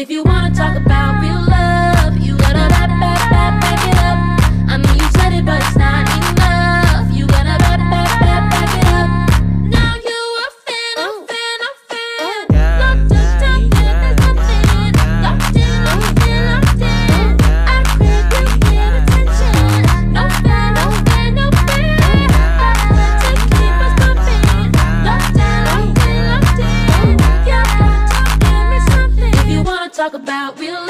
If you wanna talk about real love, you gotta back it up. I mean, you said it, but it's not enough. You gotta back it up. Now you a fan. Locked in, stuck in, there's nothing. Locked in. I crave you in attention. No fair. I to keep us bumping. Locked in. Talk about real life.